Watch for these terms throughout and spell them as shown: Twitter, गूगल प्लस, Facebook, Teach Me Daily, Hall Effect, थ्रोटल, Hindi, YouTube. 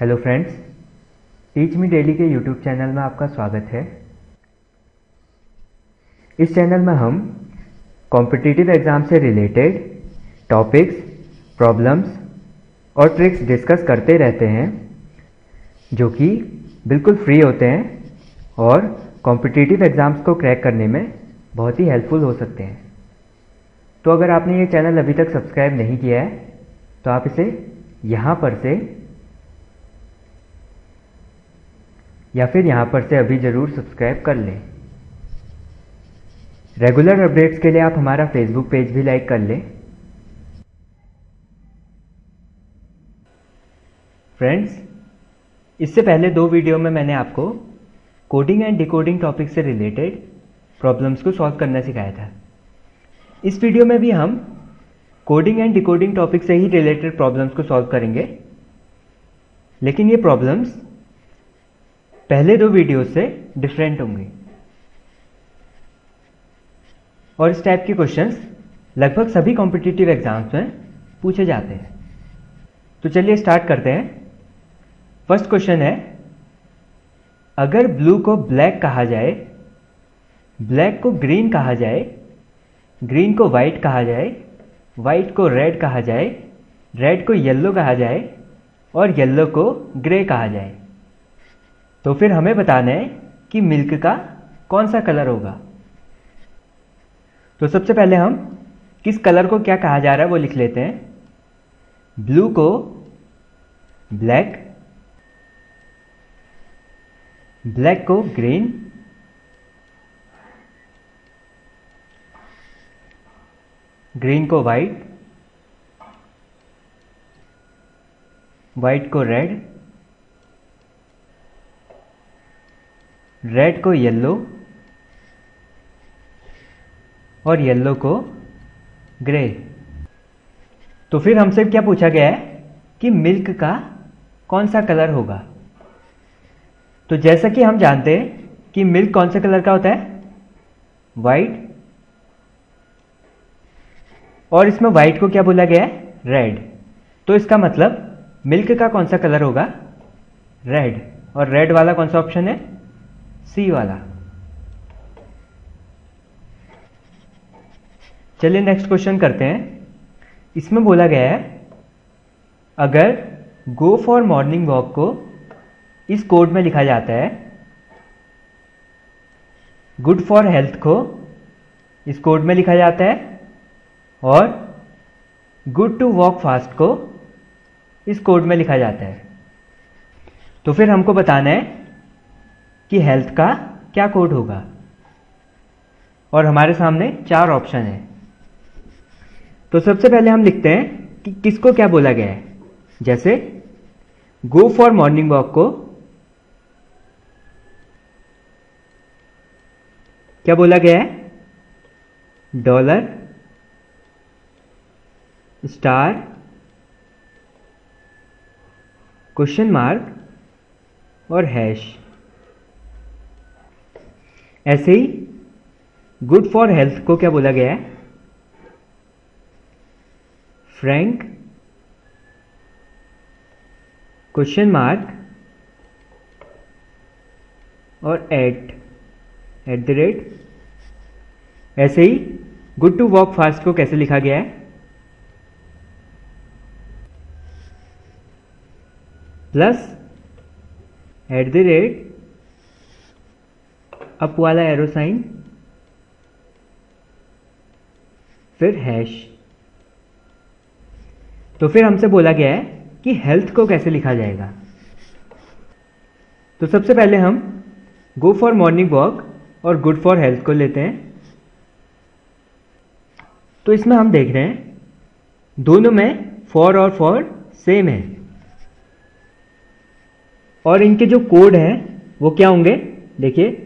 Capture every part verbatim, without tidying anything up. Hello friends, teach मी daily के YouTube channel में आपका स्वागत है। इस चैनल में हम कॉम्पिटिटिव एग्ज़ाम से रिलेटेड टॉपिक्स, प्रॉब्लम्स और ट्रिक्स डिस्कस करते रहते हैं जो कि बिल्कुल फ्री होते हैं और कॉम्पिटिटिव एग्ज़ाम्स को क्रैक करने में बहुत ही हेल्पफुल हो सकते हैं। तो अगर आपने ये चैनल अभी तक सब्सक्राइब नहीं किया है तो आप इसे यहाँ पर से या फिर यहाँ पर से अभी ज़रूर सब्सक्राइब कर लें। रेगुलर अपडेट्स के लिए आप हमारा फेसबुक पेज भी लाइक कर लें। फ्रेंड्स, इससे पहले दो वीडियो में मैंने आपको कोडिंग एंड डिकोडिंग टॉपिक से रिलेटेड प्रॉब्लम्स को सॉल्व करना सिखाया था। इस वीडियो में भी हम कोडिंग एंड डिकोडिंग टॉपिक से ही रिलेटेड प्रॉब्लम्स को सॉल्व करेंगे, लेकिन ये प्रॉब्लम्स पहले दो वीडियो से डिफरेंट होंगे और इस टाइप के क्वेश्चंस लगभग सभी कॉम्पिटिटिव एग्जाम्स में पूछे जाते हैं। तो चलिए स्टार्ट करते हैं। फर्स्ट क्वेश्चन है, अगर ब्लू को ब्लैक कहा जाए, ब्लैक को ग्रीन कहा जाए, ग्रीन को वाइट कहा जाए, वाइट को रेड कहा जाए, रेड को येलो कहा जाए और येलो को ग्रे कहा जाए, तो फिर हमें बताना है कि मिल्क का कौन सा कलर होगा। तो सबसे पहले हम किस कलर को क्या कहा जा रहा है वो लिख लेते हैं। ब्लू को ब्लैक, ब्लैक को ग्रीन, ग्रीन को वाइट, वाइट को रेड, रेड को येलो और येलो को ग्रे। तो फिर हमसे क्या पूछा गया है कि मिल्क का कौन सा कलर होगा। तो जैसा कि हम जानते हैं कि मिल्क कौन से कलर का होता है, वाइट, और इसमें वाइट को क्या बोला गया है, रेड। तो इसका मतलब मिल्क का कौन सा कलर होगा, रेड, और रेड वाला कौन सा ऑप्शन है, सी वाला। चलिए नेक्स्ट क्वेश्चन करते हैं। इसमें बोला गया है, अगर गो फॉर मॉर्निंग वॉक को इस कोड में लिखा जाता है, गुड फॉर हेल्थ को इस कोड में लिखा जाता है और गुड टू वॉक फास्ट को इस कोड में लिखा जाता है, तो फिर हमको बताना है कि हेल्थ का क्या कोड होगा। और हमारे सामने चार ऑप्शन है। तो सबसे पहले हम लिखते हैं कि किसको क्या बोला गया है। जैसे गो फॉर मॉर्निंग वॉक को क्या बोला गया है, डॉलर स्टार क्वेश्चन मार्क और हैश। ऐसे ही गुड फॉर हेल्थ को क्या बोला गया है, फ्रैंक क्वेश्चन मार्क और एट एट द रेट। ऐसे ही गुड टू वॉक फास्ट को कैसे लिखा गया है, plus at the rate up वाला एरो साइन फिर हैश। तो फिर हमसे बोला गया है कि हेल्थ को कैसे लिखा जाएगा। तो सबसे पहले हम गो फॉर मॉर्निंग वॉक और गुड फॉर हेल्थ को लेते हैं। तो इसमें हम देख रहे हैं दोनों में फॉर और फॉर सेम है और इनके जो कोड हैं वो क्या होंगे, देखिए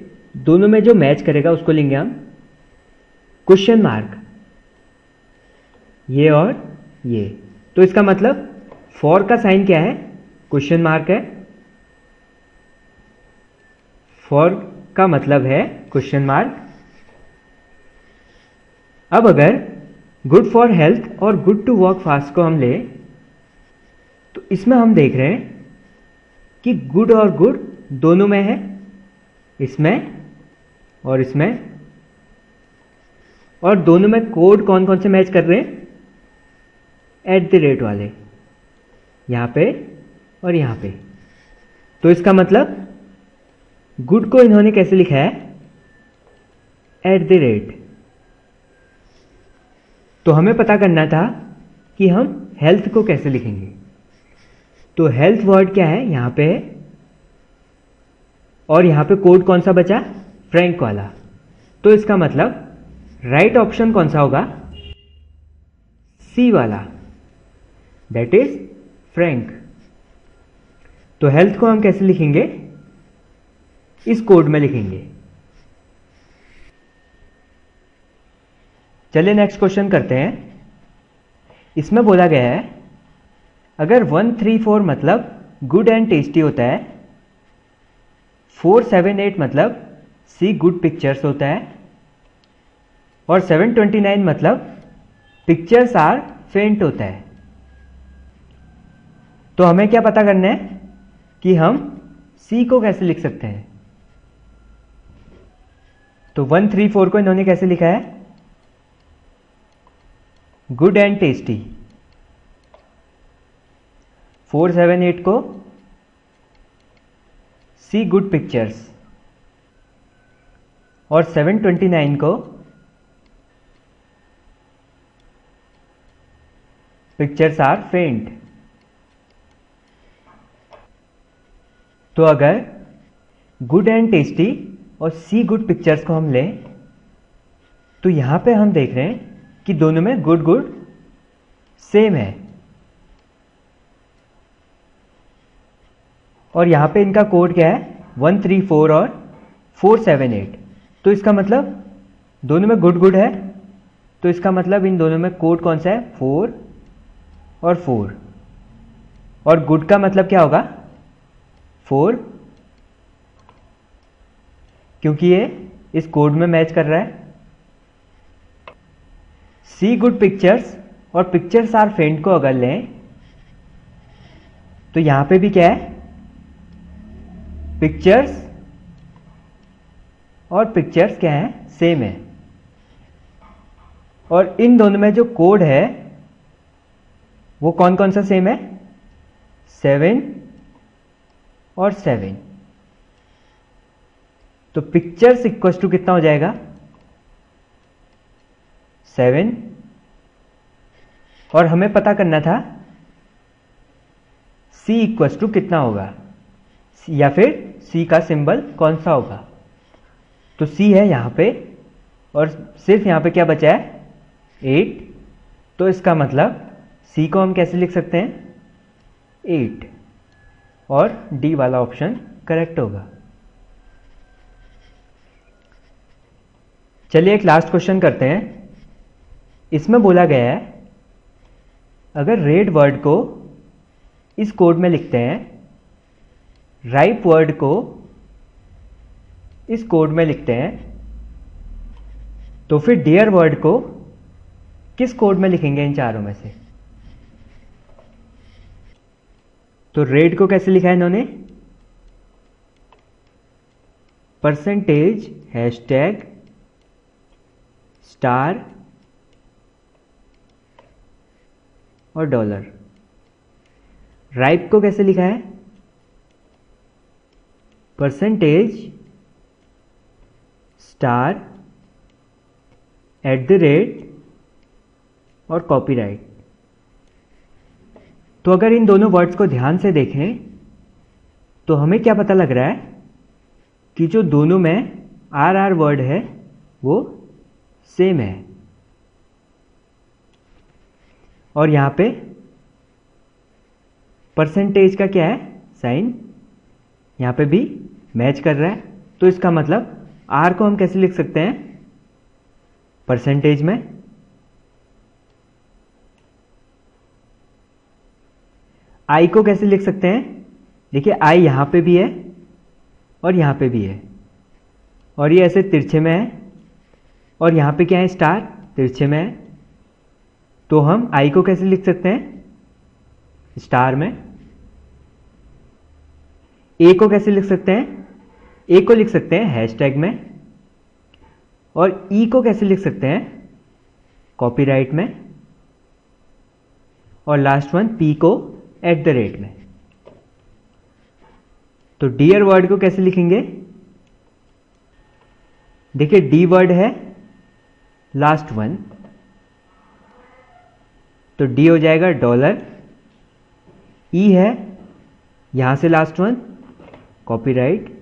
दोनों में जो मैच करेगा उसको लेंगे हम, क्वेश्चन मार्क ये और ये। तो इसका मतलब फॉर का साइन क्या है, क्वेश्चन मार्क है, फॉर का मतलब है क्वेश्चन मार्क। अब अगर गुड फॉर हेल्थ और गुड टू वॉक फास्ट को हम ले, तो इसमें हम देख रहे हैं कि गुड और गुड दोनों में है, इसमें और इसमें, और दोनों में कोड कौन कौन से मैच कर रहे हैं, एट द रेट वाले, यहाँ पे और यहाँ पे। तो इसका मतलब गुड को इन्होंने कैसे लिखा है, एट द रेट। तो हमें पता करना था कि हम हेल्थ को कैसे लिखेंगे। तो हेल्थ वर्ड क्या है, यहाँ पे है, और यहाँ पे कोड कौन सा बचा, फ्रैंक वाला। तो इसका मतलब राइट right ऑप्शन कौन सा होगा, सी वाला, दैट इज फ्रैंक। तो हेल्थ को हम कैसे लिखेंगे, इस कोड में लिखेंगे। चलिए नेक्स्ट क्वेश्चन करते हैं। इसमें बोला गया है अगर वन थ्री फोर मतलब गुड एंड टेस्टी होता है, फोर सेवन एट मतलब सी गुड पिक्चर्स होता है, और सेवन ट्वेंटी नाइन मतलब पिक्चर्स आर फेंट होता है। तो हमें क्या पता करना है कि हम सी को कैसे लिख सकते हैं। तो वन थ्री फोर को इन्होंने कैसे लिखा है, good and tasty. Four seven eight को सी गुड पिक्चर्स, और सेवन ट्वेंटी नाइन को पिक्चर्स आर फेंट। तो अगर गुड एंड टेस्टी और सी गुड पिक्चर्स को हम लें, तो यहाँ पे हम देख रहे हैं कि दोनों में गुड गुड सेम है, और यहाँ पे इनका कोड क्या है, वन थ्री फोर और फोर सेवन एट। तो इसका मतलब दोनों में गुड गुड है। तो इसका मतलब इन दोनों में कोड कौन सा है, फोर और फोर, और गुड का मतलब क्या होगा, फोर, क्योंकि ये इस कोड में मैच कर रहा है। सी गुड पिक्चर्स और पिक्चर्स आर फेंट को अगर लें, तो यहां पे भी क्या है, पिक्चर्स और पिक्चर्स क्या है, सेम है, और इन दोनों में जो कोड है वो कौन कौन सा सेम है, सेवन और सेवन। तो पिक्चर्स इक्वल्स टू कितना हो जाएगा, सेवन, और हमें पता करना था सी इक्वल्स टू कितना होगा, या फिर सी का सिंबल कौन सा होगा। तो सी है यहाँ पे, और सिर्फ यहाँ पे क्या बचा है, एट। तो इसका मतलब सी को हम कैसे लिख सकते हैं, एट, और डी वाला ऑप्शन करेक्ट होगा। चलिए एक लास्ट क्वेश्चन करते हैं। इसमें बोला गया है अगर रेड वर्ड को इस कोड में लिखते हैं, राइप वर्ड को इस कोड में लिखते हैं, तो फिर डियर वर्ड को किस कोड में लिखेंगे इन चारों में से। तो रेड को कैसे लिखा है इन्होंने, परसेंटेज हैशटैग स्टार और डॉलर। राइप को कैसे लिखा है, percentage star at the rate और कॉपीराइट। तो अगर इन दोनों वर्ड्स को ध्यान से देखें, तो हमें क्या पता लग रहा है कि जो दोनों में आर आर वर्ड है वो सेम है, और यहाँ पे परसेंटेज का क्या है, साइन, यहाँ पे भी मैच कर रहा है। तो इसका मतलब आर को हम कैसे लिख सकते हैं, परसेंटेज में, आई को कैसे लिख सकते हैं, देखिए आई यहाँ पे भी है और यहाँ पे भी है, और ये ऐसे तिरछे में है, और यहाँ पे क्या है, स्टार तिरछे में है। तो हम आई को कैसे लिख सकते हैं, स्टार में। ए को कैसे लिख सकते हैं? ए को लिख सकते हैं हैशटैग में, और ई को कैसे लिख सकते हैं? कॉपीराइट में, और लास्ट वन पी को एट द रेट में। तो डियर वर्ड को कैसे लिखेंगे? देखिए डी वर्ड है लास्ट वन, तो डी हो जाएगा डॉलर, ई है यहां से लास्ट वन कॉपीराइट,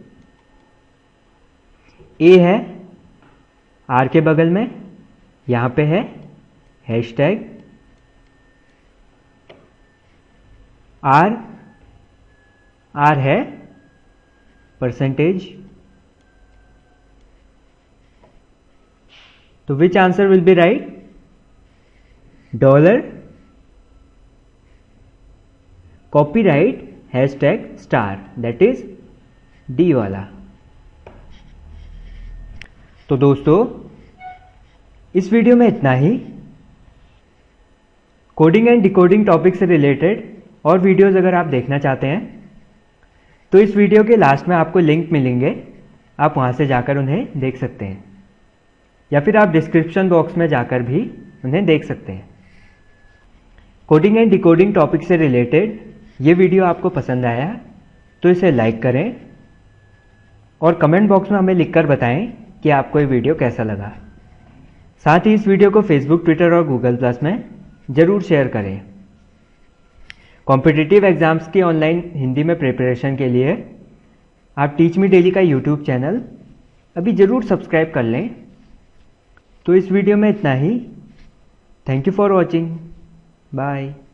ए है आर के बगल में यहां पे है हैशटैग, आर आर है परसेंटेज। तो which answer will be right? Dollar copyright hashtag star, that is D वाला। तो दोस्तों इस वीडियो में इतना ही। कोडिंग एंड डिकोडिंग टॉपिक से रिलेटेड और वीडियोस अगर आप देखना चाहते हैं तो इस वीडियो के लास्ट में आपको लिंक मिलेंगे, आप वहां से जाकर उन्हें देख सकते हैं, या फिर आप डिस्क्रिप्शन बॉक्स में जाकर भी उन्हें देख सकते हैं। कोडिंग एंड डिकोडिंग टॉपिक से रिलेटेड ये वीडियो आपको पसंद आया तो इसे लाइक करें और कमेंट बॉक्स में हमें लिखकर बताएं कि आपको ये वीडियो कैसा लगा। साथ ही इस वीडियो को फेसबुक, ट्विटर और गूगल प्लस में ज़रूर शेयर करें। कॉम्पिटिटिव एग्जाम्स की ऑनलाइन हिंदी में प्रिपरेशन के लिए आप टीच मी डेली का यूट्यूब चैनल अभी ज़रूर सब्सक्राइब कर लें। तो इस वीडियो में इतना ही। Thank you for watching. Bye.